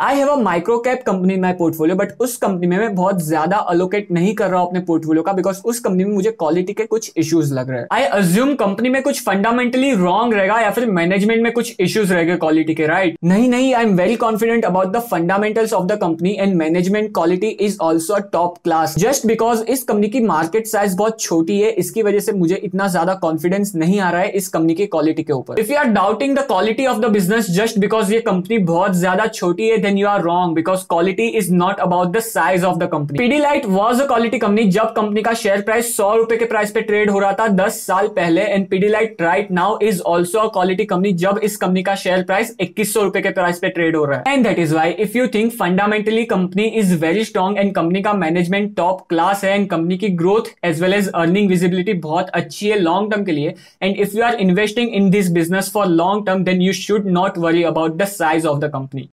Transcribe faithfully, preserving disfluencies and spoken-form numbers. I have a micro cap company in my portfolio, but उस company में मैं बहुत ज्यादा अलोकेट नहीं कर रहा हूँ अपने पोर्टफोलियो का, बिकॉज उस कंपनी में मुझे क्वालिटी के कुछ इश्यूज लग रहे हैं। आई अज्यूम कंपनी में कुछ फंडामेंटली रॉन्ग रहेगा या फिर मैनेजमेंट में कुछ इश्यूज रहेगा क्वालिटी के, राइट? नहीं नहीं, I am very confident about the fundamentals of the company and management quality is also top class. Just because इस कंपनी की मार्केट साइज बहुत छोटी है, इसकी वजह से मुझे इतना ज्यादा कॉन्फिडेंस नहीं आ रहा है इस कंपनी की क्वालिटी के ऊपर। If you are doubting the quality of the business just because ये कंपनी बहुत ज्यादा छोटी है, then you are wrong because quality is not about the size of the company. P D Light was a quality company जब company का share price सौ रुपए के प्राइस पे ट्रेड हो रहा था दस साल पहले, and P D Light right now is also a quality company जब इस कंपनी का शेयर प्राइस इक्कीस सौ रुपए के प्राइस पे ट्रेड हो रहा है। And that is why if you think fundamentally company is very strong and company का मैनेजमेंट टॉप क्लास है and कंपनी की growth as well as earning visibility बहुत अच्छी है लॉन्ग टर्म के लिए, and if you are investing in this business for long term then you should not worry about the size of the company.